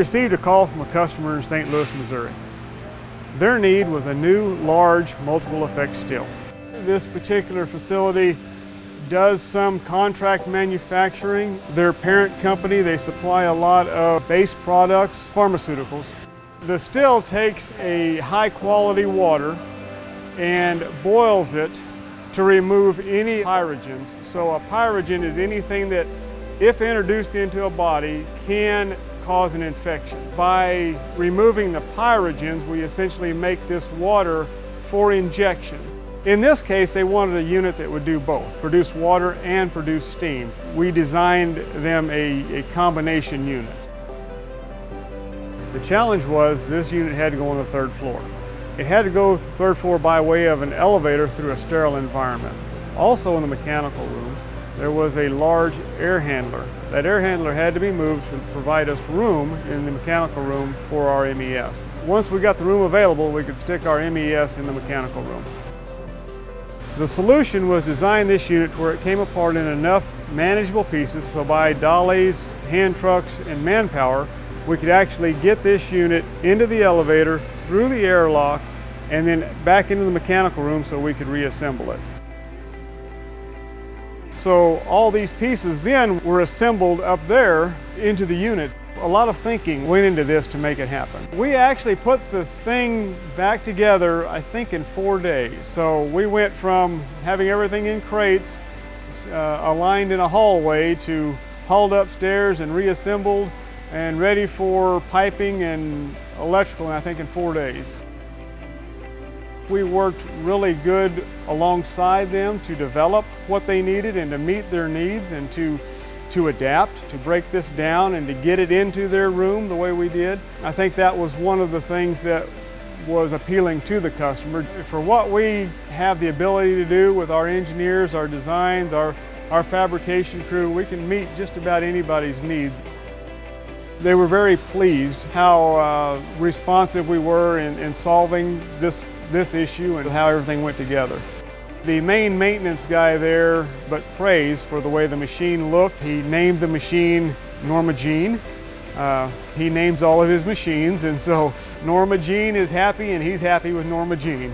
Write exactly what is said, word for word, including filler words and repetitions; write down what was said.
received a call from a customer in Saint Louis, Missouri. Their need was a new, large, multiple effect still. This particular facility does some contract manufacturing. Their parent company, they supply a lot of base products, pharmaceuticals. The still takes a high quality water and boils it to remove any pyrogens. So a pyrogen is anything that, if introduced into a body, can cause an infection. By removing the pyrogens, we essentially make this water for injection. In this case, they wanted a unit that would do both, produce water and produce steam. We designed them a, a combination unit. The challenge was this unit had to go on the third floor. It had to go to the third floor by way of an elevator through a sterile environment. Also in the mechanical room, there was a large air handler. That air handler had to be moved to provide us room in the mechanical room for our M E S. Once we got the room available, we could stick our M E S in the mechanical room. The solution was design this unit where it came apart in enough manageable pieces, so by dollies, hand trucks, and manpower, we could actually get this unit into the elevator, through the airlock, and then back into the mechanical room so we could reassemble it. So all these pieces then were assembled up there into the unit. A lot of thinking went into this to make it happen. We actually put the thing back together, I think, in four days. So we went from having everything in crates uh, aligned in a hallway to hauled upstairs and reassembled and ready for piping and electrical, I think, in four days. We worked really good alongside them to develop what they needed and to meet their needs and to, to adapt, to break this down and to get it into their room the way we did. I think that was one of the things that was appealing to the customer. For what we have the ability to do with our engineers, our designs, our, our fabrication crew, we can meet just about anybody's needs. They were very pleased how uh, responsive we were in, in solving this this issue and how everything went together. The main maintenance guy there but praised for the way the machine looked. He named the machine Norma Jean. Uh, he names all of his machines, and so Norma Jean is happy and he's happy with Norma Jean.